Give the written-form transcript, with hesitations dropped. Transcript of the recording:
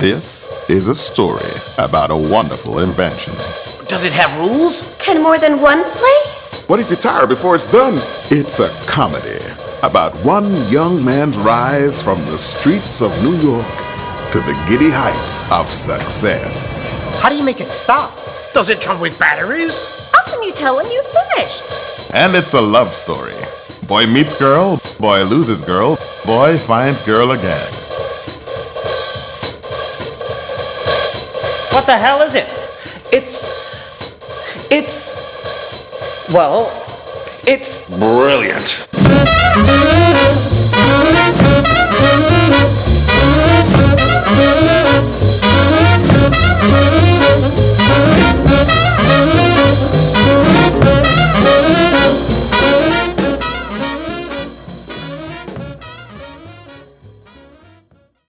This is a story about a wonderful invention. Does it have rules? Can more than one play? What if you tire before it's done? It's a comedy about one young man's rise from the streets of New York to the giddy heights of success. How do you make it stop? Does it come with batteries? How can you tell when you're finished? And it's a love story. Boy meets girl, boy loses girl, boy finds girl again. What the hell is it? It's brilliant.